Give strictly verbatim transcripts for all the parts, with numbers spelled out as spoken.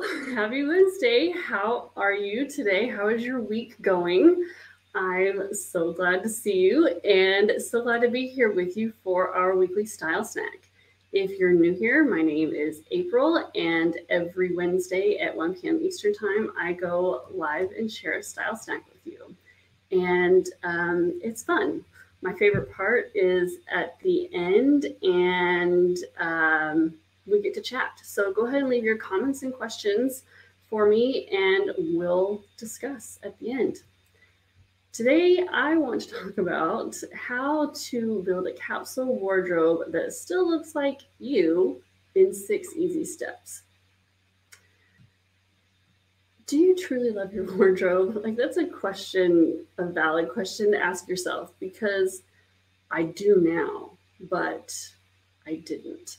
Well, happy Wednesday. How are you today? How is your week going? I'm so glad to see you and so glad to be here with you for our weekly style snack. If you're new here, my name is April, and every Wednesday at one p m Eastern time, I go live and share a style snack with you. And um, it's fun. My favorite part is at the end, and um, we get to chat. So go ahead and leave your comments and questions for me, and we'll discuss at the end. Today, I want to talk about how to build a capsule wardrobe that still looks like you in six easy steps. Do you truly love your wardrobe? Like, that's a question, a valid question to ask yourself, because I do now, but I didn't.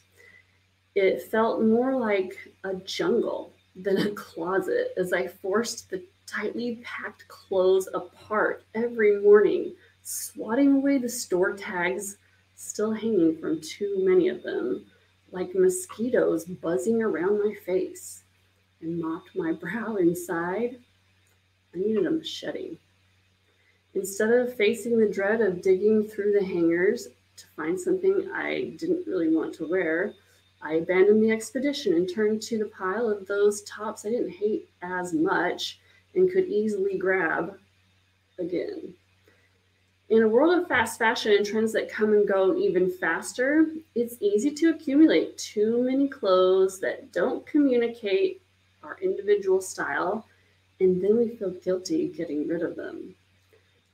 It felt more like a jungle than a closet as I forced the tightly packed clothes apart every morning, swatting away the store tags still hanging from too many of them, like mosquitoes buzzing around my face, and mopped my brow inside. I needed a machete. Instead of facing the dread of digging through the hangers to find something I didn't really want to wear, I abandoned the expedition and turned to the pile of those tops I didn't hate as much and could easily grab again. In a world of fast fashion and trends that come and go even faster, it's easy to accumulate too many clothes that don't communicate our individual style, and then we feel guilty getting rid of them.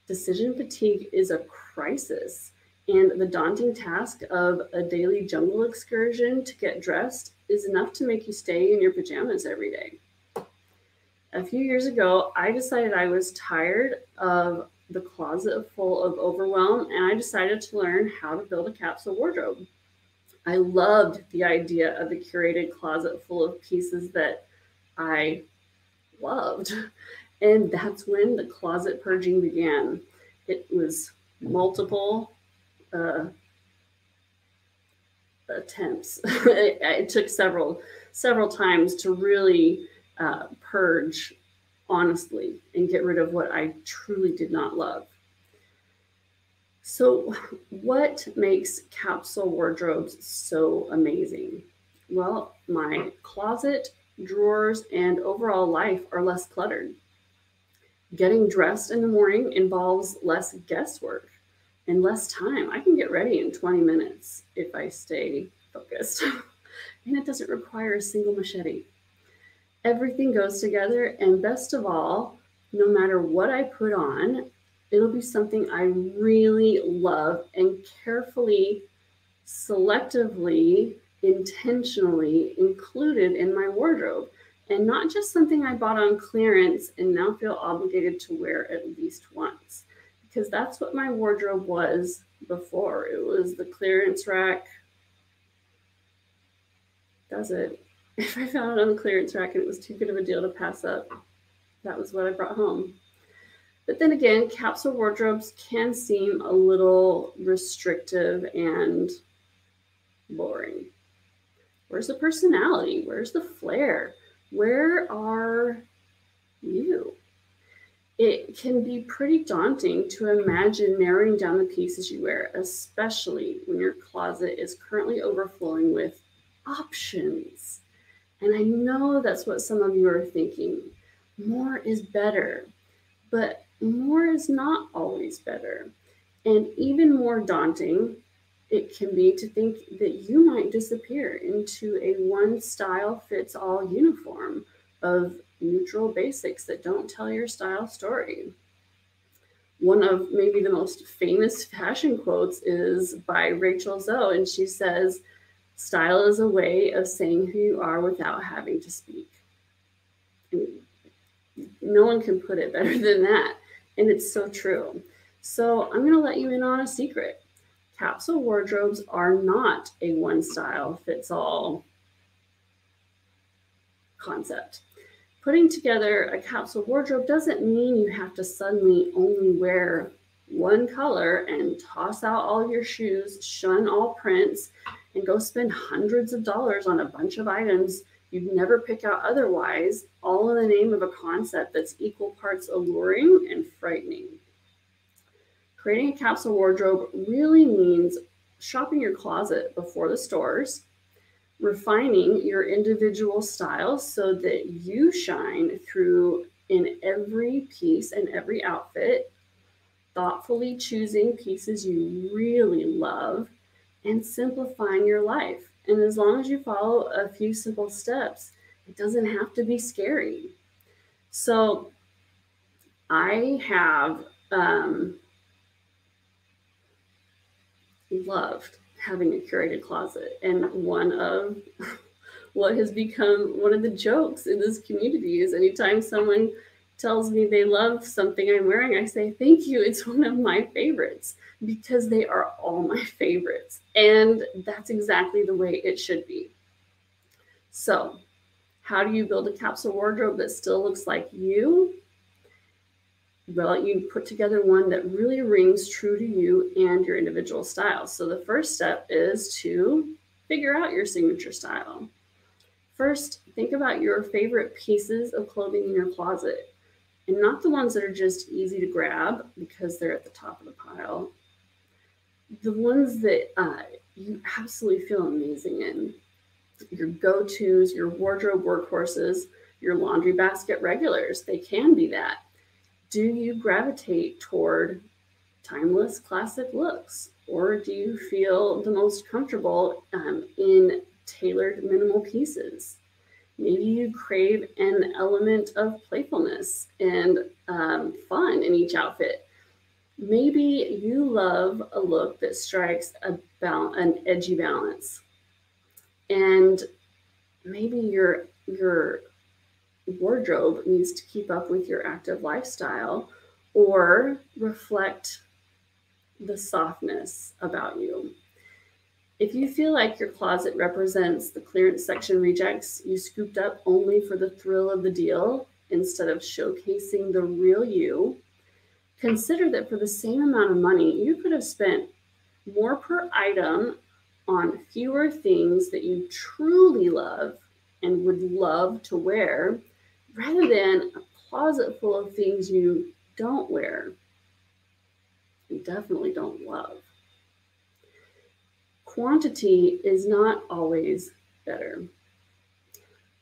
Decision fatigue is a crisis, and the daunting task of a daily jungle excursion to get dressed is enough to make you stay in your pajamas every day. A few years ago, I decided I was tired of the closet full of overwhelm, and I decided to learn how to build a capsule wardrobe. I loved the idea of a curated closet full of pieces that I loved. And that's when the closet purging began. It was multiple uh, attempts. it, it took several, several times to really uh, purge honestly and get rid of what I truly did not love. So what makes capsule wardrobes so amazing? Well, my closet, drawers, and overall life are less cluttered. Getting dressed in the morning involves less guesswork and less time. I can get ready in twenty minutes if I stay focused. And it doesn't require a single machete. Everything goes together, and best of all, no matter what I put on, it'll be something I really love and carefully, selectively, intentionally included in my wardrobe, and not just something I bought on clearance and now feel obligated to wear at least once, because that's what my wardrobe was before. It was the clearance rack. Does it? If I found it on the clearance rack and it was too good of a deal to pass up, that was what I brought home. But then again, capsule wardrobes can seem a little restrictive and boring. Where's the personality? Where's the flair? Where are you? It can be pretty daunting to imagine narrowing down the pieces you wear, especially when your closet is currently overflowing with options. And I know that's what some of you are thinking. More is better, but more is not always better. And even more daunting it can be to think that you might disappear into a one style fits all uniform of neutral basics that don't tell your style story. One of maybe the most famous fashion quotes is by Rachel Zoe, and she says, "Style is a way of saying who you are without having to speak." And no one can put it better than that. And it's so true. So I'm going to let you in on a secret. Capsule wardrobes are not a one style fits all concept. Putting together a capsule wardrobe doesn't mean you have to suddenly only wear one color and toss out all of your shoes, shun all prints, and go spend hundreds of dollars on a bunch of items you can never pick out otherwise, all in the name of a concept that's equal parts alluring and frightening. Creating a capsule wardrobe really means shopping your closet before the stores, refining your individual style so that you shine through in every piece and every outfit, thoughtfully choosing pieces you really love, and simplifying your life. And as long as you follow a few simple steps, it doesn't have to be scary. So I have um, loved having a curated closet. And one of what has become one of the jokes in this community is anytime someone tells me they love something I'm wearing, I say, thank you, it's one of my favorites, because they are all my favorites. And that's exactly the way it should be. So how do you build a capsule wardrobe that still looks like you? Well, you put together one that really rings true to you and your individual style. So the first step is to figure out your signature style. First, think about your favorite pieces of clothing in your closet, and not the ones that are just easy to grab because they're at the top of the pile. The ones that uh, you absolutely feel amazing in. Your go-tos, your wardrobe workhorses, your laundry basket regulars, they can be that. Do you gravitate toward timeless classic looks, or do you feel the most comfortable um, in tailored minimal pieces? Maybe you crave an element of playfulness and um, fun in each outfit. Maybe you love a look that strikes a an edgy balance. And maybe your, your wardrobe needs to keep up with your active lifestyle or reflect the softness about you. If you feel like your closet represents the clearance section rejects you scooped up only for the thrill of the deal instead of showcasing the real you, consider that for the same amount of money, you could have spent more per item on fewer things that you truly love and would love to wear, rather than a closet full of things you don't wear and definitely don't love. Quantity is not always better.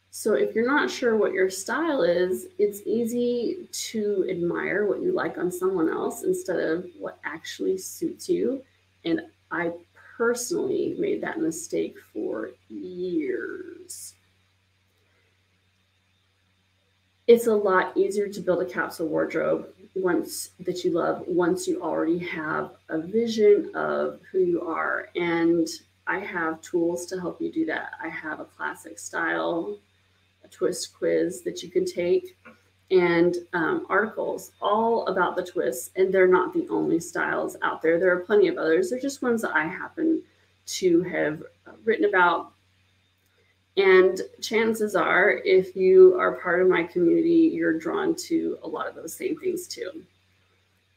So if you're not sure what your style is, it's easy to admire what you like on someone else instead of what actually suits you. And I personally made that mistake for years. It's a lot easier to build a capsule wardrobe once that you love, once you already have a vision of who you are. And I have tools to help you do that. I have a classic style, a twist quiz that you can take, and um, articles all about the twists. And they're not the only styles out there. There are plenty of others. They're just ones that I happen to have written about. And chances are, if you are part of my community, you're drawn to a lot of those same things too.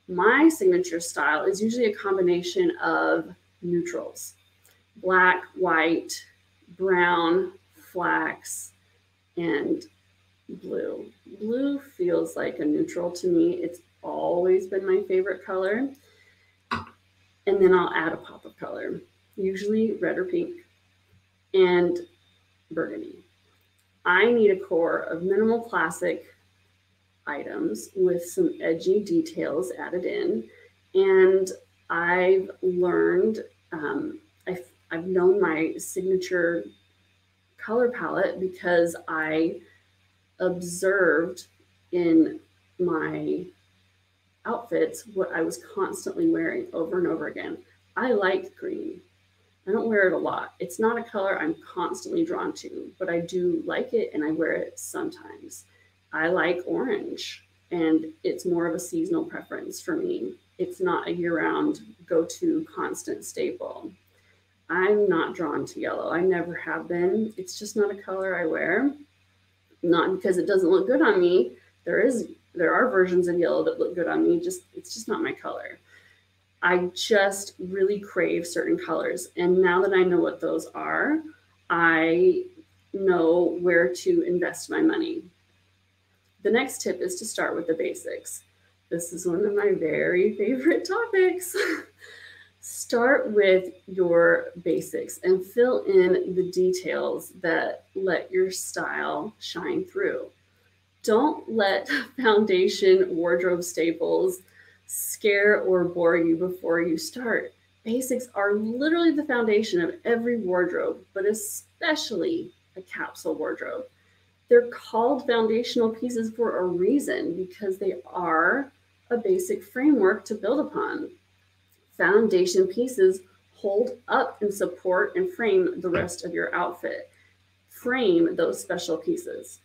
My signature style is usually a combination of neutrals, black, white, brown, flax, and blue. Blue feels like a neutral to me. It's always been my favorite color. And then I'll add a pop of color, usually red or pink, and burgundy. I need a core of minimal classic items with some edgy details added in. And I've learned, um, I've, I've known my signature color palette because I observed in my outfits what I was constantly wearing over and over again. I like green. I don't wear it a lot. It's not a color I'm constantly drawn to, but I do like it and I wear it sometimes. I like orange, and it's more of a seasonal preference for me. It's not a year-round go-to constant staple. I'm not drawn to yellow. I never have been. It's just not a color I wear. Not because it doesn't look good on me. There is, there are versions of yellow that look good on me. Just, it's just not my color. I just really crave certain colors. And now that I know what those are, I know where to invest my money. The next tip is to start with the basics. This is one of my very favorite topics. Start with your basics and fill in the details that let your style shine through. Don't let foundation wardrobe staples scare or bore you before you start. Basics are literally the foundation of every wardrobe, but especially a capsule wardrobe. They're called foundational pieces for a reason, because they are a basic framework to build upon. Foundation pieces hold up and support and frame the rest of your outfit. Frame those special pieces.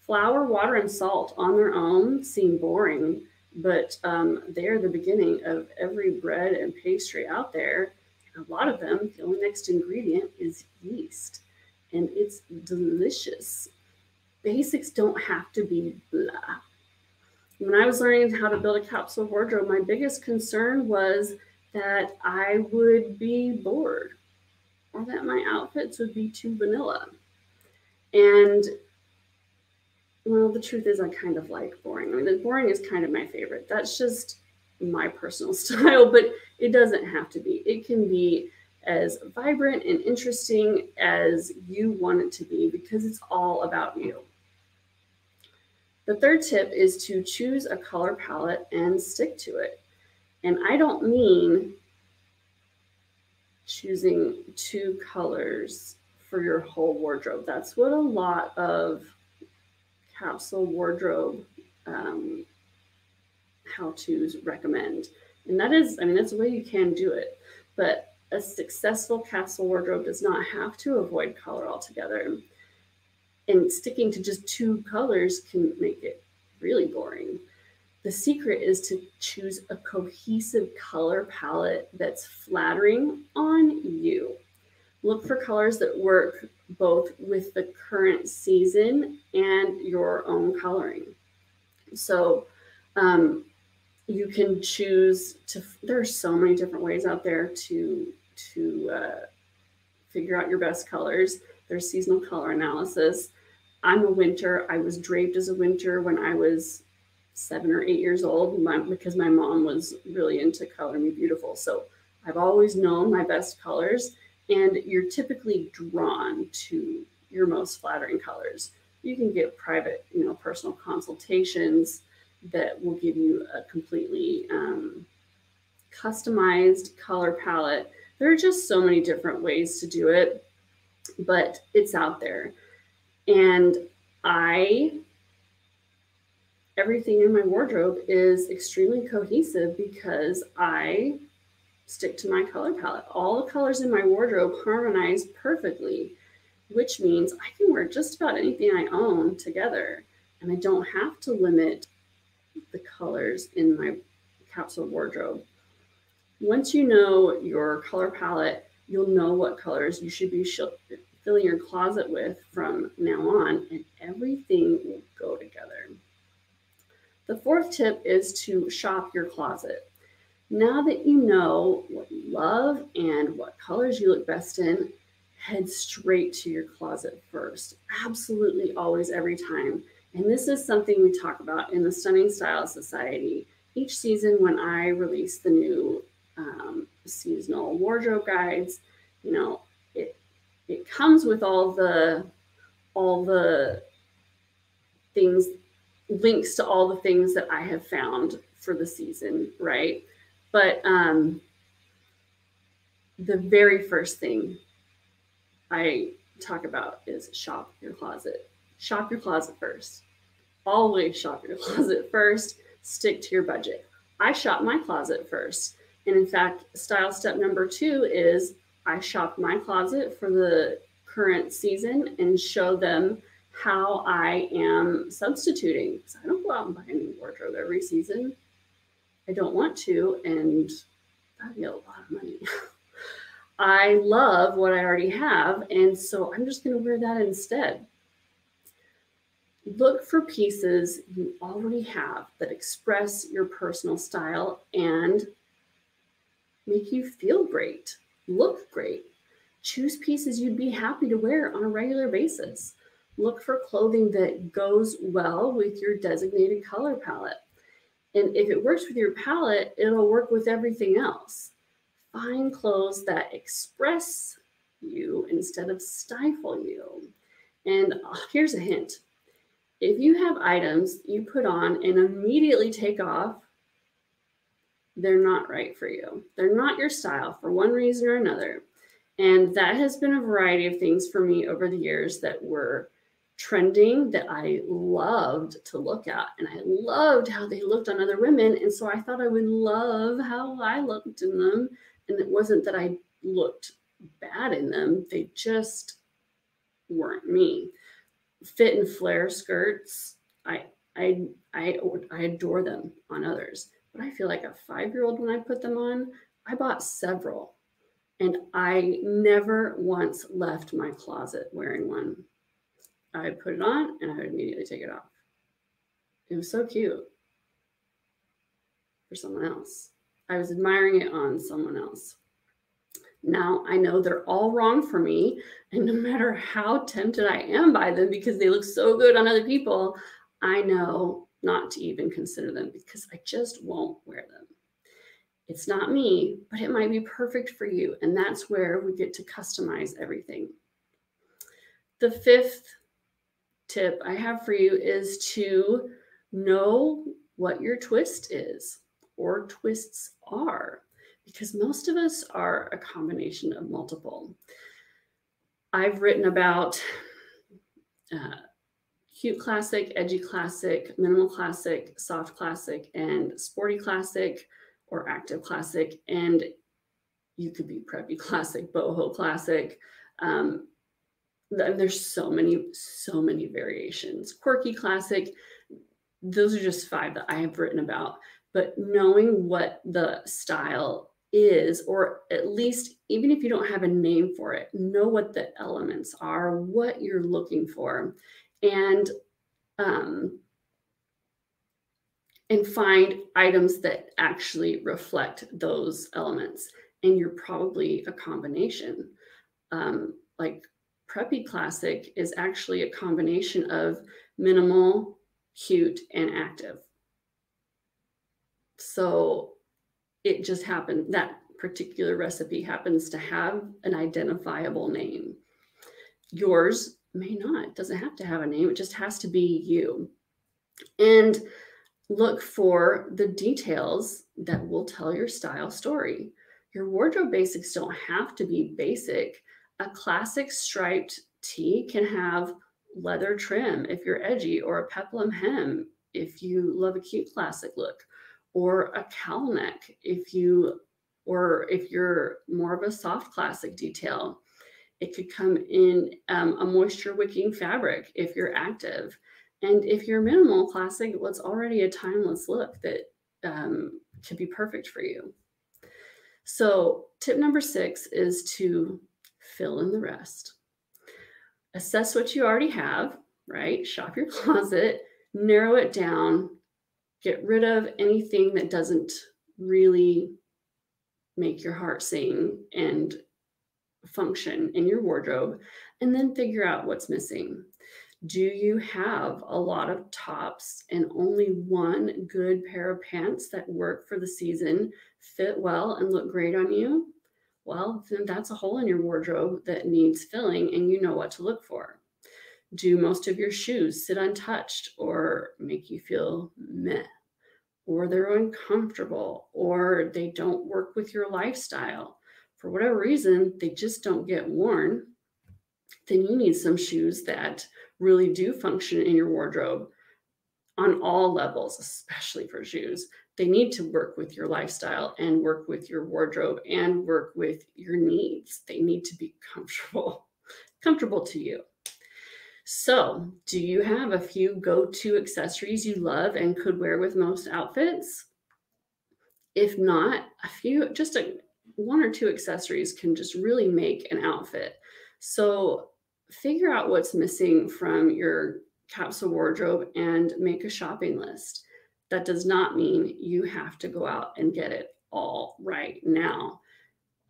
Flour, water, and salt on their own seem boring, but um, they're the beginning of every bread and pastry out there. And a lot of them, the only next ingredient is yeast, and it's delicious. Basics don't have to be blah. When I was learning how to build a capsule wardrobe, my biggest concern was that I would be bored or that my outfits would be too vanilla. And well, the truth is I kind of like boring. I mean, boring is kind of my favorite. That's just my personal style, but it doesn't have to be. It can be as vibrant and interesting as you want it to be, because it's all about you. The third tip is to choose a color palette and stick to it. And I don't mean choosing two colors for your whole wardrobe. That's what a lot of capsule wardrobe um, how-tos recommend. And that is, I mean, that's a way you can do it. But a successful capsule wardrobe does not have to avoid color altogether. And sticking to just two colors can make it really boring. The secret is to choose a cohesive color palette that's flattering on you. Look for colors that work both with the current season and your own coloring. So um, you can choose to, there are so many different ways out there to, to uh, figure out your best colors. There's seasonal color analysis. I'm a winter. I was draped as a winter when I was seven or eight years old my, because my mom was really into Color Me Beautiful. So I've always known my best colors, and you're typically drawn to your most flattering colors. You can get private, you know, personal consultations that will give you a completely um, customized color palette. There are just so many different ways to do it, but it's out there. And I, everything in my wardrobe is extremely cohesive because I stick to my color palette. All the colors in my wardrobe harmonize perfectly, which means I can wear just about anything I own together. And I don't have to limit the colors in my capsule wardrobe. Once you know your color palette, you'll know what colors you should be filling your closet with from now on, and everything will go together. The fourth tip is to shop your closet. Now that you know what you love and what colors you look best in, head straight to your closet first. Absolutely, always, every time. And this is something we talk about in the Stunning Style Society. Each season when I release the new um, seasonal wardrobe guides, you know, it, it comes with all the, all the things, links to all the things that I have found for the season, right? But um, the very first thing I talk about is shop your closet. Shop your closet first. Always shop your closet first. Stick to your budget. I shop my closet first. And in fact, style step number two is I shop my closet for the current season and show them how I am substituting, because I don't go out and buy a new wardrobe every season. I don't want to, and that'd be a lot of money. I love what I already have, and so I'm just going to wear that instead. Look for pieces you already have that express your personal style and make you feel great, look great. choose pieces you'd be happy to wear on a regular basis. Look for clothing that goes well with your designated color palette. And if it works with your palette, it'll work with everything else. Find clothes that express you instead of stifle you. And here's a hint. If you have items you put on and immediately take off, they're not right for you. They're not your style for one reason or another. And that has been a variety of things for me over the years that were trending that I loved to look at. And I loved how they looked on other women. And so I thought I would love how I looked in them. And it wasn't that I looked bad in them. They just weren't me. Fit and flare skirts, I, I, I, I adore them on others. But I feel like a five-year-old when I put them on. I bought several. And I never once left my closet wearing one. I would put it on and I would immediately take it off. It was so cute for someone else. I was admiring it on someone else. Now I know they're all wrong for me. And no matter how tempted I am by them because they look so good on other people, I know not to even consider them because I just won't wear them. It's not me, but it might be perfect for you. And that's where we get to customize everything. The fifth tip I have for you is to know what your twist is or twists are, because most of us are a combination of multiple. I've written about uh, cute classic, edgy classic, minimal classic, soft classic, and sporty classic, or active classic, and you could be preppy classic, boho classic. Um, there's so many, so many variations. Quirky classic, those are just five that I have written about, but knowing what the style is, or at least even if you don't have a name for it, know what the elements are, what you're looking for, and um, and find items that actually reflect those elements. And you're probably a combination. Um, like preppy classic is actually a combination of minimal, cute, and active. So it just happened, that particular recipe happens to have an identifiable name. Yours may not, it doesn't have to have a name, it just has to be you. And look for the details that will tell your style story. Your wardrobe basics don't have to be basic. A classic striped tee can have leather trim if you're edgy, or a peplum hem if you love a cute classic look, or a cowl neck if you, or if you're more of a soft classic detail. It could come in um, a moisture wicking fabric if you're active. And if you're minimal classic, well, it's already a timeless look that um, could be perfect for you. So tip number six is to fill in the rest. Assess what you already have, right? Shop your closet, narrow it down, get rid of anything that doesn't really make your heart sing and function in your wardrobe, and then figure out what's missing. Do you have a lot of tops and only one good pair of pants that work for the season, fit well, and look great on you? Well, then that's a hole in your wardrobe that needs filling, and you know what to look for. Do most of your shoes sit untouched or make you feel meh, or they're uncomfortable, or they don't work with your lifestyle? For whatever reason, they just don't get worn. Then you need some shoes that really do function in your wardrobe on all levels, especially for shoes. They need to work with your lifestyle and work with your wardrobe and work with your needs. They need to be comfortable, comfortable to you. So, do you have a few go-to accessories you love and could wear with most outfits? If not, a few, just a, one or two accessories can just really make an outfit. So figure out what's missing from your capsule wardrobe and make a shopping list. That does not mean you have to go out and get it all right now.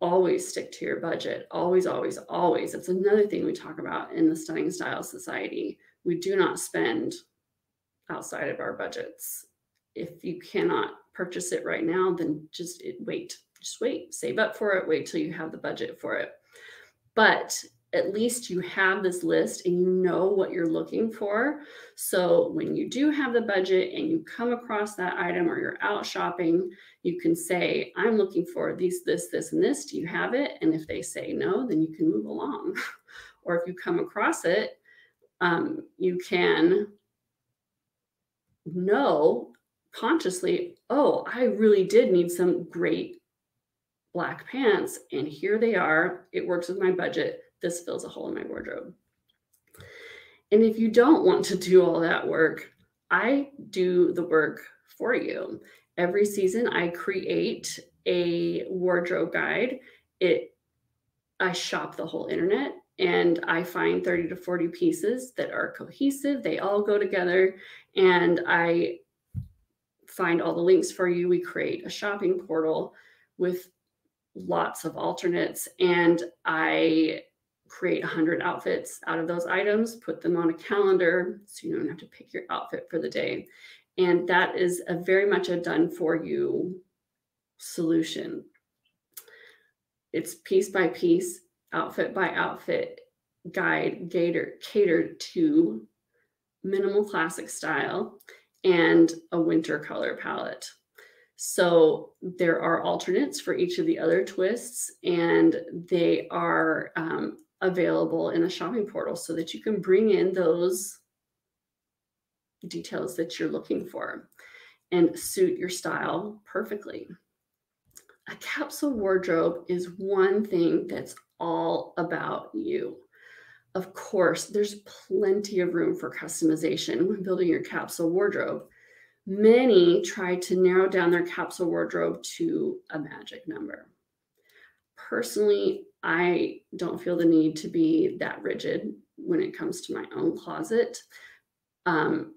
always stick to your budget. Always, always, always. It's another thing we talk about in the Stunning Style Society. We do not spend outside of our budgets. If you cannot purchase it right now, then just wait, just wait, save up for it, wait till you have the budget for it. But at least you have this list and you know what you're looking for. So when you do have the budget and you come across that item or you're out shopping, you can say, I'm looking for these, this, this, and this. Do you have it? And if they say no, then you can move along. Or if you come across it, um, you can know consciously, oh, I really did need some great black pants. And here they are. It works with my budget. This fills a hole in my wardrobe. And if you don't want to do all that work, I do the work for you. Every season I create a wardrobe guide. It, I shop the whole internet and I find thirty to forty pieces that are cohesive. They all go together and I find all the links for you. We create a shopping portal with lots of alternates and I create one hundred outfits out of those items, put them on a calendar so you don't have to pick your outfit for the day. And that is a very much a done for you solution. It's piece by piece, outfit by outfit guide, gator, catered to minimal classic style and a winter color palette. So there are alternates for each of the other twists and they are um, available in a shopping portal so that you can bring in those details that you're looking for and suit your style perfectly. A capsule wardrobe is one thing that's all about you. Of course, there's plenty of room for customization when building your capsule wardrobe. Many try to narrow down their capsule wardrobe to a magic number. Personally, I don't feel the need to be that rigid when it comes to my own closet. Um,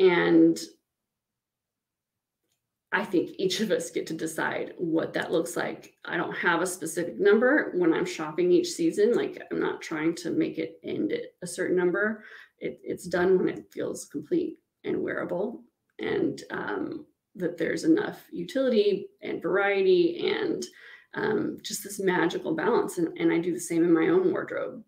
and I think each of us get to decide what that looks like. I don't have a specific number when I'm shopping each season. Like, I'm not trying to make it end at a certain number. It, it's done when it feels complete and wearable and um, that there's enough utility and variety and Um, just this magical balance. And, and I do the same in my own wardrobe.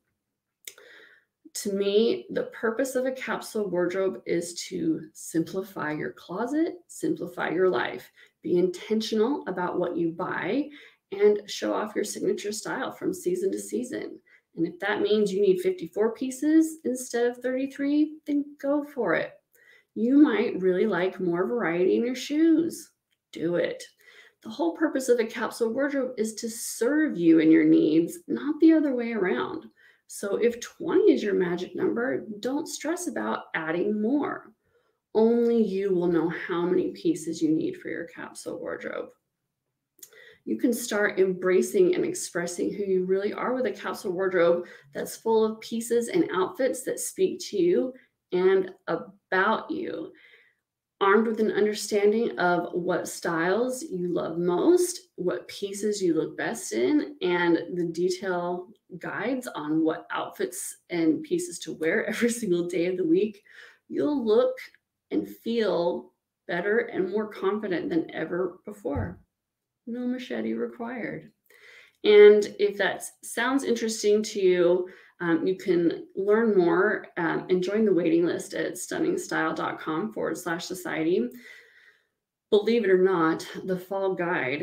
To me, the purpose of a capsule wardrobe is to simplify your closet, simplify your life, be intentional about what you buy, and show off your signature style from season to season. And if that means you need fifty-four pieces instead of thirty-three, then go for it. You might really like more variety in your shoes. Do it. The whole purpose of a capsule wardrobe is to serve you and your needs, not the other way around. So if twenty is your magic number, don't stress about adding more. Only you will know how many pieces you need for your capsule wardrobe. You can start embracing and expressing who you really are with a capsule wardrobe that's full of pieces and outfits that speak to you and about you. Armed with an understanding of what styles you love most, what pieces you look best in, and the detail guides on what outfits and pieces to wear every single day of the week, you'll look and feel better and more confident than ever before. No machete required. And if that sounds interesting to you, Um, you can learn more um, and join the waiting list at stunning style dot com forward slash society. Believe it or not, the fall guide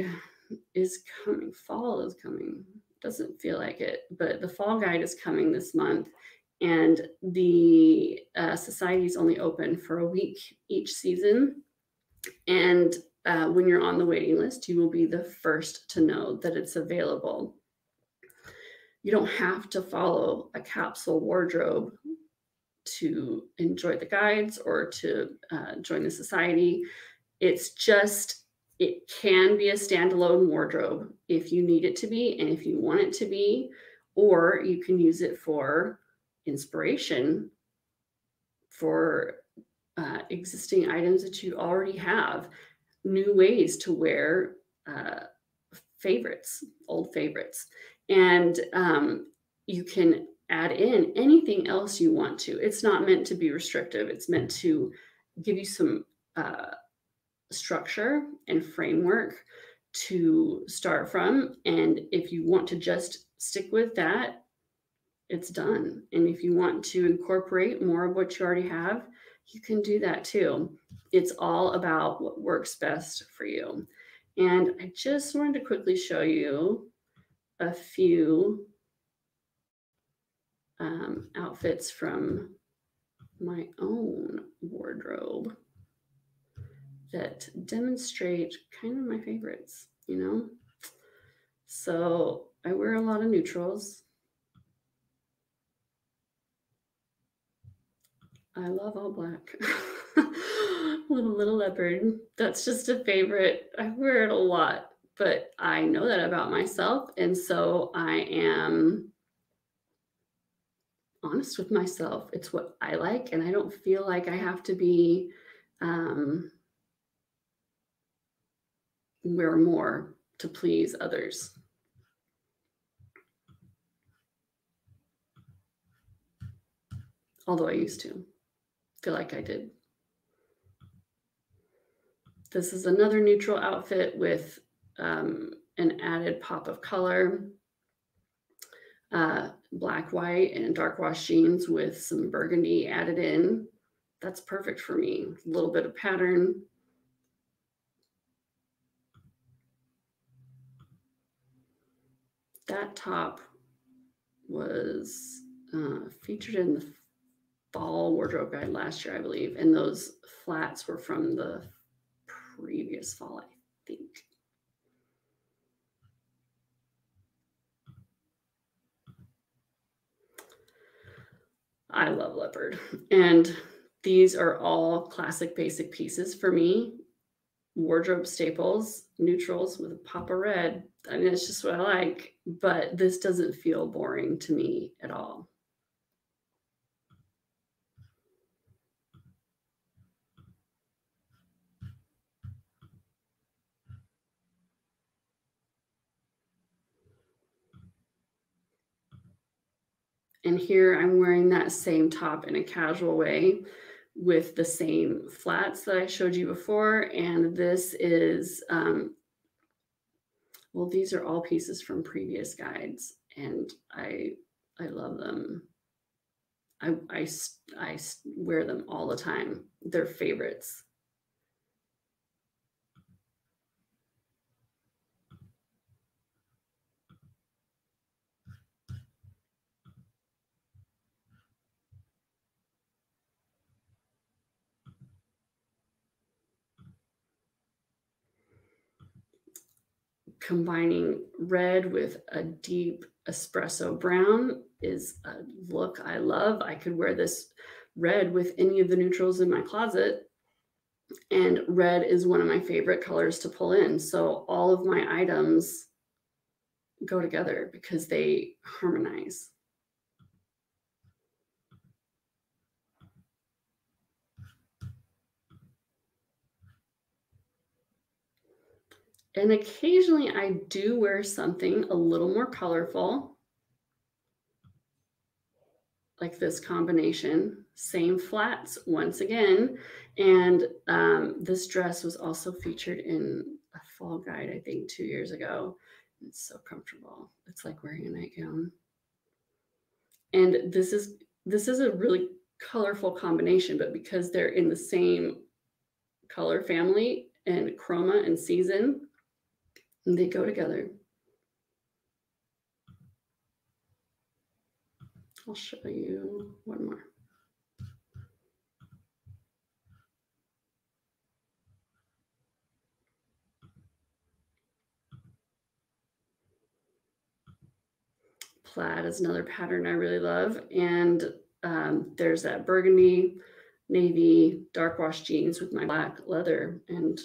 is coming. Fall is coming. Doesn't feel like it, but the fall guide is coming this month. And the uh, society is only open for a week each season. And uh, when you're on the waiting list, you will be the first to know that it's available. You don't have to follow a capsule wardrobe to enjoy the guides or to uh, join the society. It's just, it can be a standalone wardrobe if you need it to be and if you want it to be, or you can use it for inspiration for uh, existing items that you already have, new ways to wear uh, favorites, old favorites. And um, you can add in anything else you want to. It's not meant to be restrictive. It's meant to give you some uh, structure and framework to start from. And if you want to just stick with that, it's done. And if you want to incorporate more of what you already have, you can do that too. It's all about what works best for you. And I just wanted to quickly show you a few um, outfits from my own wardrobe that demonstrate kind of my favorites, you know? So I wear a lot of neutrals. I love all black. Little, little leopard. That's just a favorite. I wear it a lot, but I know that about myself. And so I am honest with myself. It's what I like. And I don't feel like I have to be, um, wear more to please others. Although I used to feel like I did. This is another neutral outfit with um, an added pop of color, uh, black, white, and dark wash jeans with some burgundy added in. That's perfect for me. A little bit of pattern. That top was uh, featured in the fall wardrobe guide last year, I believe. And those flats were from the previous fall, I think. I love leopard. And these are all classic basic pieces for me. Wardrobe staples, neutrals with a pop of red. I mean, it's just what I like, but this doesn't feel boring to me at all. And here I'm wearing that same top in a casual way with the same flats that I showed you before. And this is, um, well, these are all pieces from previous guides, and I I love them. I, I, I wear them all the time. They're favorites. Combining red with a deep espresso brown is a look I love. I could wear this red with any of the neutrals in my closet, and red is one of my favorite colors to pull in. So all of my items go together because they harmonize. And occasionally I do wear something a little more colorful, like this combination, same flats once again. And um, this dress was also featured in a fall guide, I think two years ago. It's so comfortable. It's like wearing a nightgown. And this is, this is a really colorful combination, but because they're in the same color family and chroma and season, and they go together. I'll show you one more. Plaid is another pattern I really love. And um, there's that burgundy, navy, dark wash jeans with my black leather. And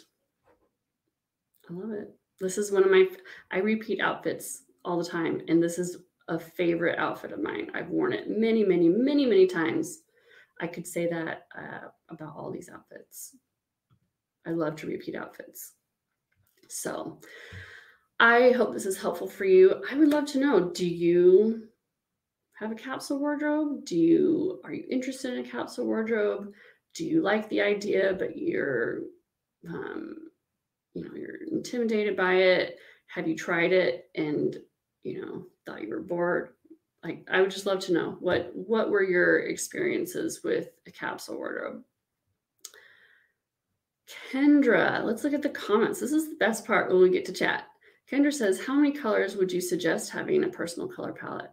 I love it. This is one of my, I repeat outfits all the time, and this is a favorite outfit of mine. I've worn it many, many, many, many times. I could say that uh, about all these outfits. I love to repeat outfits. So I hope this is helpful for you. I would love to know, do you have a capsule wardrobe? Do you, are you interested in a capsule wardrobe? Do you like the idea, but you're, um, you know, you're intimidated by it? Have you tried it and, you know, thought you were bored? Like, I would just love to know what, what were your experiences with a capsule wardrobe? Kendra, let's look at the comments. This is the best part when we get to chat. Kendra says, how many colors would you suggest having in a personal color palette?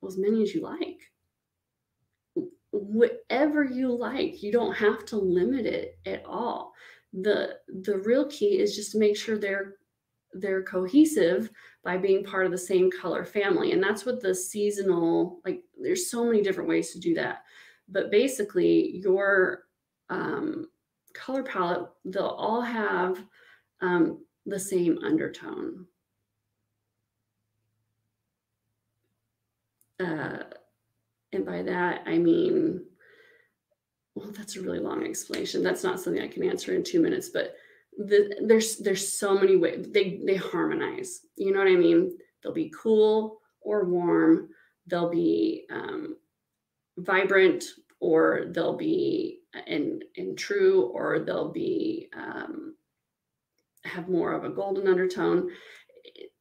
Well, as many as you like. Whatever you like, you don't have to limit it at all. The, the real key is just to make sure they're, they're cohesive by being part of the same color family. And that's what the seasonal, like there's so many different ways to do that. But basically your um, color palette, they'll all have um, the same undertone. Uh, and by that, I mean, well, that's a really long explanation. That's not something I can answer in two minutes, but the, there's there's so many ways they, they harmonize. You know what I mean? They'll be cool or warm. They'll be um, vibrant, or they'll be and, and true, or they'll be um, have more of a golden undertone. It,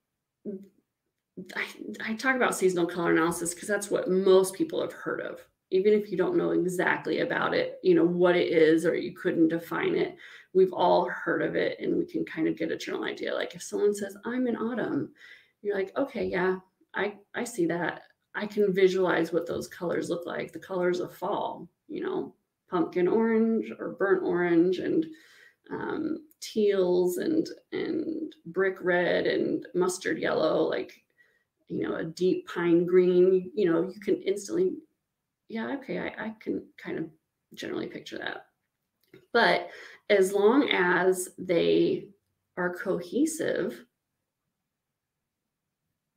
I, I talk about seasonal color analysis because that's what most people have heard of. Even if you don't know exactly about it, you know, what it is, or you couldn't define it, we've all heard of it and we can kind of get a general idea. Like if someone says, I'm in autumn, you're like, okay, yeah, I, I see that. I can visualize what those colors look like. The colors of fall, you know, pumpkin orange or burnt orange and um, teals and, and brick red and mustard yellow, like, you know, a deep pine green, you know, you can instantly, yeah, okay, I, I can kind of generally picture that. But as long as they are cohesive,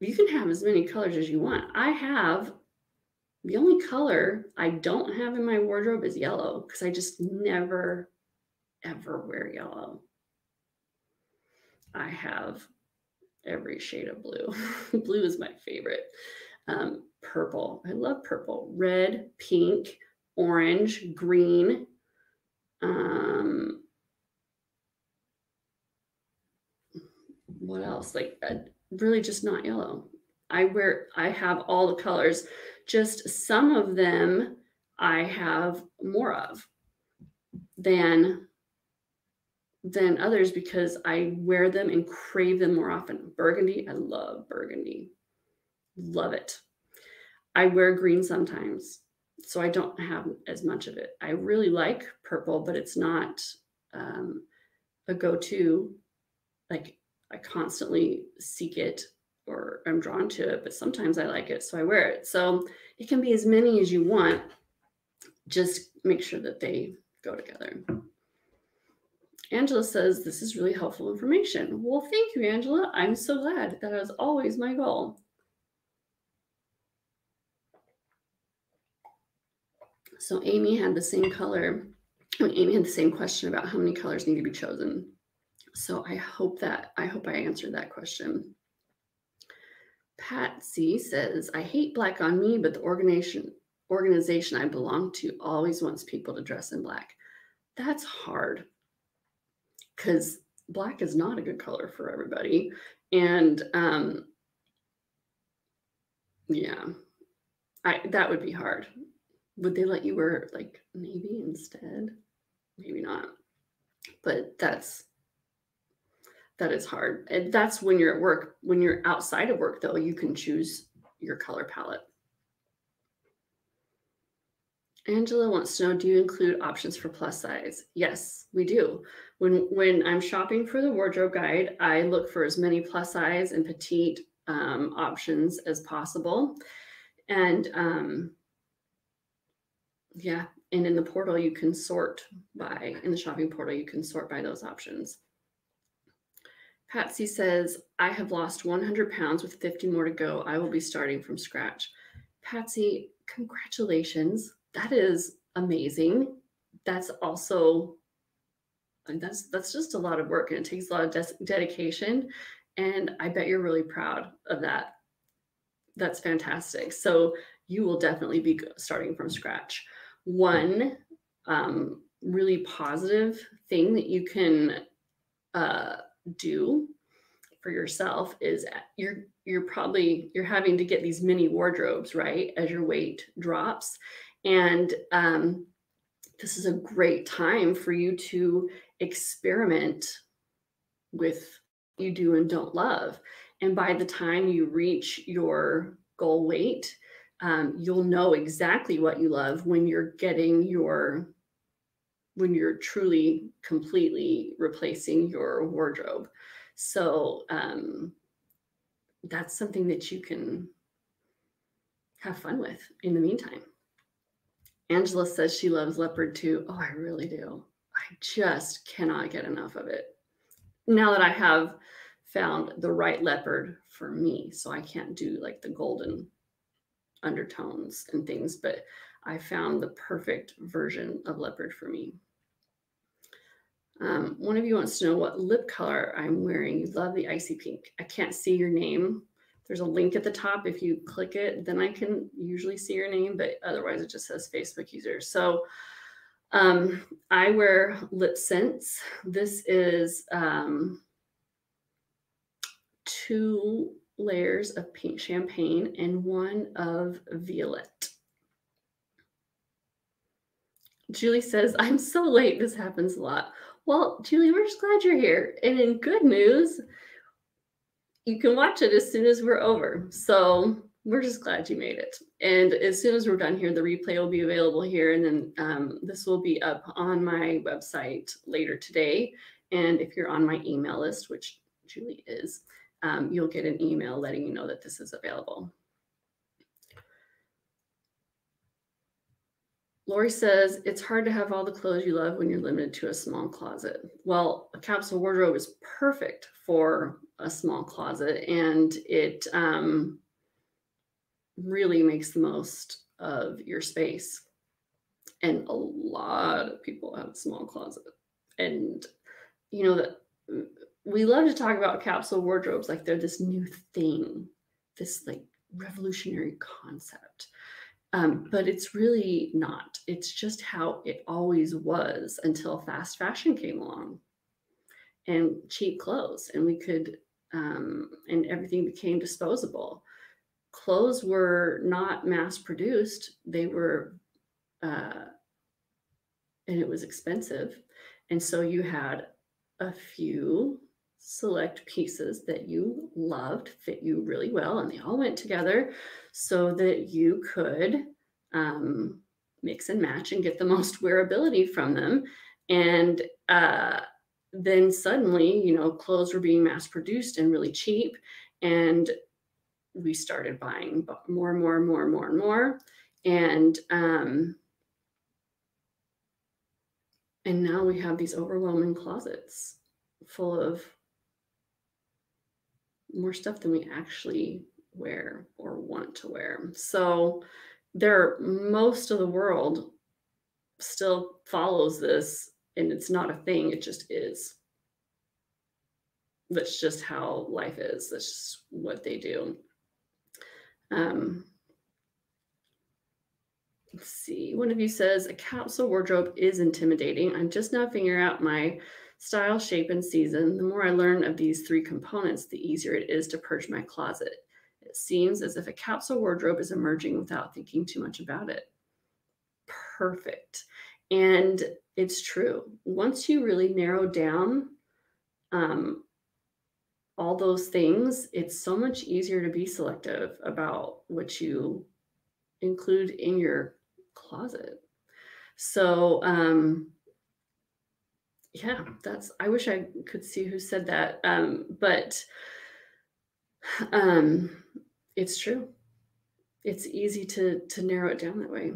you can have as many colors as you want. I have, the only color I don't have in my wardrobe is yellow, because I just never, ever wear yellow. I have every shade of blue. Blue is my favorite. Um, purple, I love purple. Red, pink, orange, green. Um, what else? Like uh, really just not yellow. I wear, I have all the colors, just some of them I have more of than than others because I wear them and crave them more often. Burgundy, I love burgundy. Love it. I wear green sometimes, so I don't have as much of it. I really like purple, but it's not um, a go-to. Like I constantly seek it or I'm drawn to it, but sometimes I like it, so I wear it. So it can be as many as you want. Just make sure that they go together. Angela says, this is really helpful information. Well, thank you, Angela. I'm so glad. That was always my goal. So Amy had the same color, and Amy had the same question about how many colors need to be chosen. So I hope that, I hope I answered that question. Patsy says, I hate black on me, but the organization, organization I belong to always wants people to dress in black. That's hard, because black is not a good color for everybody. And um, yeah, I, that would be hard. Would they let you wear like navy instead? Maybe not, but that's, that is hard. And that's when you're at work. When you're outside of work though, you can choose your color palette. Angela wants to know, do you include options for plus size? Yes, we do. When, when I'm shopping for the wardrobe guide, I look for as many plus size and petite um, options as possible. And, um, yeah. And in the portal, you can sort by, in the shopping portal, you can sort by those options. Patsy says, I have lost one hundred pounds with fifty more to go. I will be starting from scratch. Patsy, congratulations. That is amazing. That's also, that's, that's just a lot of work, and it takes a lot of dedication And I bet you're really proud of that. That's fantastic. So you will definitely be starting from scratch. One um, really positive thing that you can uh, do for yourself is you're you're probably you're having to get these mini wardrobes, right, as your weight drops. And um, this is a great time for you to experiment with what you do and don't love. And by the time you reach your goal weight, um, you'll know exactly what you love when you're getting your, when you're truly completely replacing your wardrobe. So um, that's something that you can have fun with in the meantime. Angela says she loves leopard too. Oh, I really do. I just cannot get enough of it. Now that I have found the right leopard for me, so I can't do like the golden undertones and things, but I found the perfect version of leopard for me. Um, one of you wants to know what lip color I'm wearing. You love the icy pink. I can't see your name. There's a link at the top. If you click it, then I can usually see your name, but otherwise it just says Facebook user. So um, I wear Lip Sense. This is um, two layers of pink champagne and one of violet. Julie says, I'm so late. This happens a lot. Well, Julie, we're just glad you're here. And in good news, you can watch it as soon as we're over. So we're just glad you made it. And as soon as we're done here, the replay will be available here. And then um, this will be up on my website later today. And if you're on my email list, which Julie is, um, you'll get an email letting you know that this is available. Lori says, it's hard to have all the clothes you love when you're limited to a small closet. Well, a capsule wardrobe is perfect for a small closet, and it um, really makes the most of your space. And a lot of people have a small closet. And, you know, that we love to talk about capsule wardrobes like they're this new thing, this like revolutionary concept. Um, but it's really not. It's just how it always was until fast fashion came along and cheap clothes, and we could, um, and everything became disposable. Clothes were not mass produced. They were, uh, and it was expensive. And so you had a few select pieces that you loved, fit you really well, and they all went together so that you could um, mix and match and get the most wearability from them. And uh, then suddenly, you know, clothes were being mass produced and really cheap. And we started buying more and more and more and more and more. And, um, and now we have these overwhelming closets full of more stuff than we actually wear or want to wear. So there, most of the world still follows this, and it's not a thing, it just is. That's just how life is. That's just what they do. Um, let's see, one of you says, a capsule wardrobe is intimidating. I'm just now figuring out my style, shape, and season. The more I learn of these three components, the easier it is to purge my closet. It seems as if a capsule wardrobe is emerging without thinking too much about it. Perfect. And it's true. Once you really narrow down um, all those things, it's so much easier to be selective about what you include in your closet. So, um, yeah, that's, I wish I could see who said that, um, but um, it's true. It's easy to, to narrow it down that way.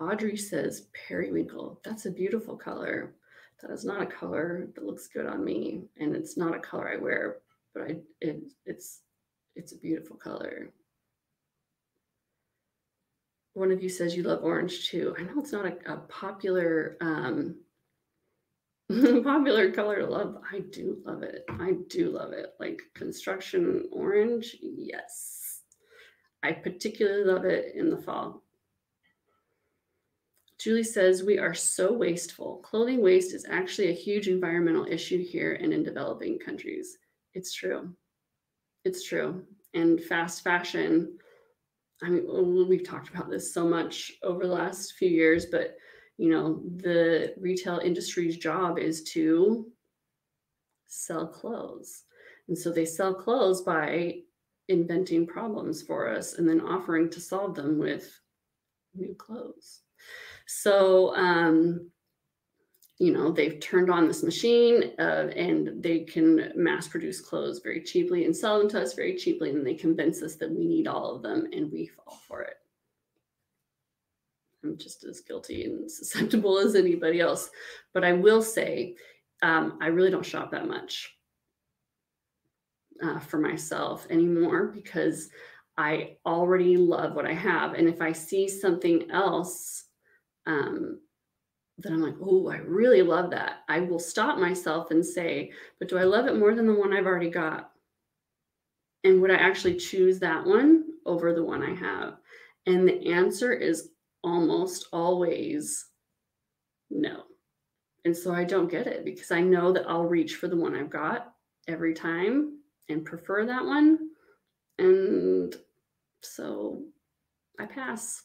Audrey says, periwinkle. That's a beautiful color. That is not a color that looks good on me, and it's not a color I wear, but I, it, it's, it's a beautiful color. One of you says you love orange too. I know it's not a, a popular um, Popular color, love. I do love it. I do love it. Like construction orange, yes. I particularly love it in the fall. Julie says, we are so wasteful. Clothing waste is actually a huge environmental issue here and in developing countries. It's true. It's true. And fast fashion, I mean, we've talked about this so much over the last few years, but you know, the retail industry's job is to sell clothes. And so they sell clothes by inventing problems for us and then offering to solve them with new clothes. So, um, you know, they've turned on this machine uh, and they can mass produce clothes very cheaply and sell them to us very cheaply. And they convince us that we need all of them and we fall for it. I'm just as guilty and susceptible as anybody else. But I will say, um, I really don't shop that much uh, for myself anymore because I already love what I have. And if I see something else um, that I'm like, oh, I really love that, I will stop myself and say, but do I love it more than the one I've already got? And would I actually choose that one over the one I have? And the answer is almost always no. And so I don't get it because I know that I'll reach for the one I've got every time and prefer that one. And so I pass.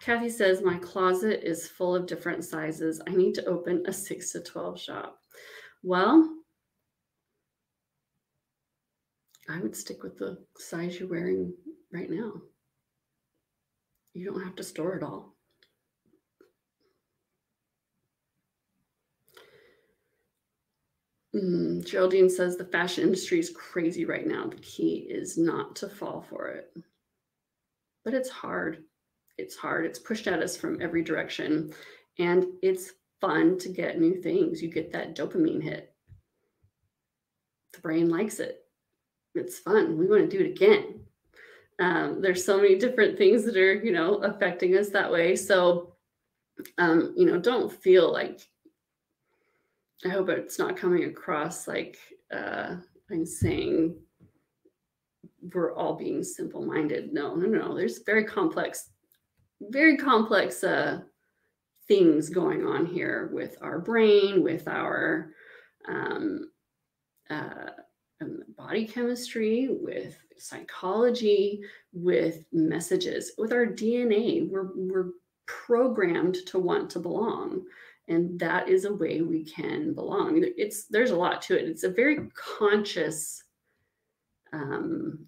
Kathy says, my closet is full of different sizes. I need to open a six to twelve shop. Well, I would stick with the size you're wearing right now. You don't have to store it all. Mm, Geraldine says the fashion industry is crazy right now. The key is not to fall for it. But it's hard. It's hard. It's pushed at us from every direction. And it's fun to get new things. You get that dopamine hit. The brain likes it. It's fun. We want to do it again. Um, there's so many different things that are, you know, affecting us that way. So, um, you know, don't feel like, I hope it's not coming across like uh, I'm saying we're all being simple-minded. No, no, no. There's very complex, very complex uh, things going on here with our brain, with our um, uh, Um, body chemistry, with psychology, with messages, with our D N A. We're, we're programmed to want to belong. And that is a way we can belong. It's, there's a lot to it. It's a very conscious um,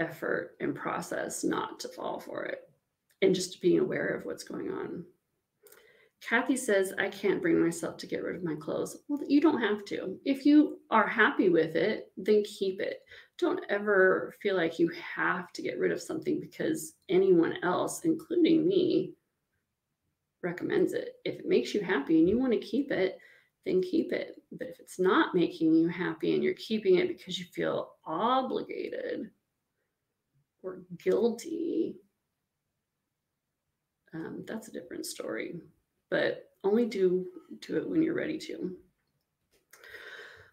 effort and process not to fall for it and just being aware of what's going on. Kathy says, I can't bring myself to get rid of my clothes. Well, you don't have to. If you are happy with it, then keep it. Don't ever feel like you have to get rid of something because anyone else, including me, recommends it. If it makes you happy and you want to keep it, then keep it. But if it's not making you happy and you're keeping it because you feel obligated or guilty, um, that's a different story. But only do, do it when you're ready to.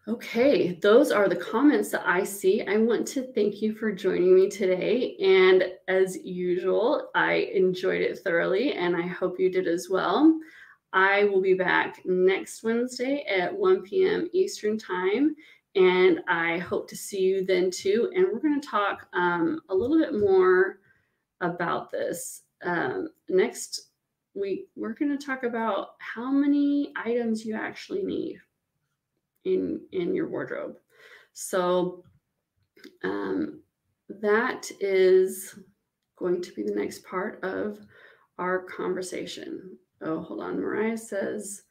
Okay, those are the comments that I see. I want to thank you for joining me today. And as usual, I enjoyed it thoroughly and I hope you did as well. I will be back next Wednesday at one P M Eastern time. And I hope to see you then too. And we're gonna talk um, a little bit more about this um, next We, we're going to talk about how many items you actually need in, in your wardrobe. So um, that is going to be the next part of our conversation. Oh, hold on. Mariah says,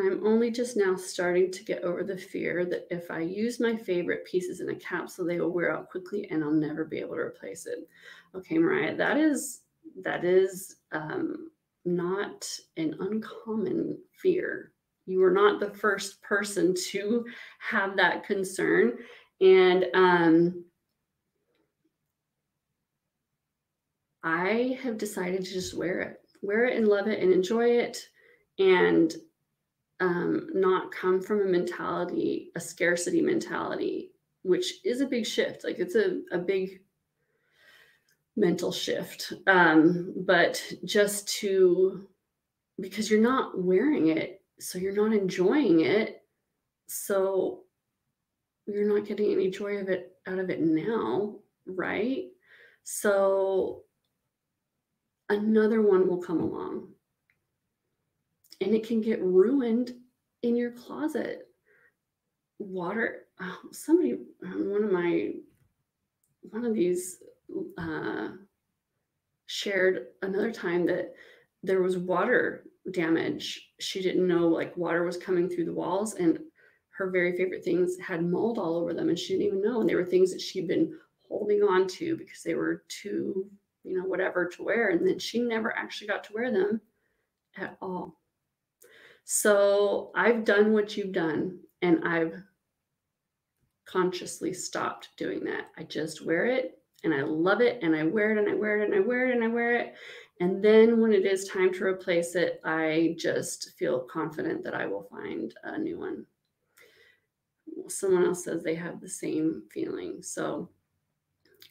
I'm only just now starting to get over the fear that if I use my favorite pieces in a capsule, they will wear out quickly and I'll never be able to replace it. Okay, Mariah, that is, that is, um, not an uncommon fear. You were not the first person to have that concern. And um, I have decided to just wear it, wear it and love it and enjoy it and um, not come from a mentality, a scarcity mentality, which is a big shift. Like it's a, a big mental shift. Um, but just to, because you're not wearing it, so you're not enjoying it. So you're not getting any joy of it out of it now, right? So another one will come along and it can get ruined in your closet. Water, oh, somebody, one of my, one of these uh, shared another time that there was water damage. She didn't know like water was coming through the walls, and her very favorite things had mold all over them, and she didn't even know. And they were things that she'd been holding on to because they were too, you know, whatever to wear. And then she never actually got to wear them at all. So I've done what you've done, and I've consciously stopped doing that. I just wear it and I love it, and I wear it and I wear it and I wear it and I wear it. And then when it is time to replace it, I just feel confident that I will find a new one. Someone else says they have the same feeling. So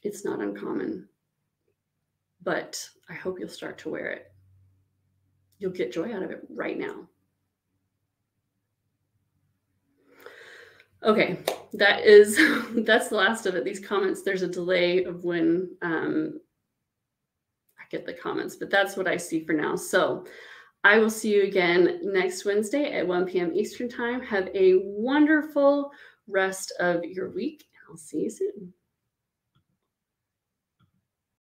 it's not uncommon, but I hope you'll start to wear it. You'll get joy out of it right now. Okay, that is, that's the last of it. These comments, there's a delay of when um, I get the comments, but that's what I see for now. So I will see you again next Wednesday at one P M Eastern time. Have a wonderful rest of your week, and I'll see you soon.